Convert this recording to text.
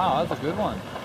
Wow, that's a good one.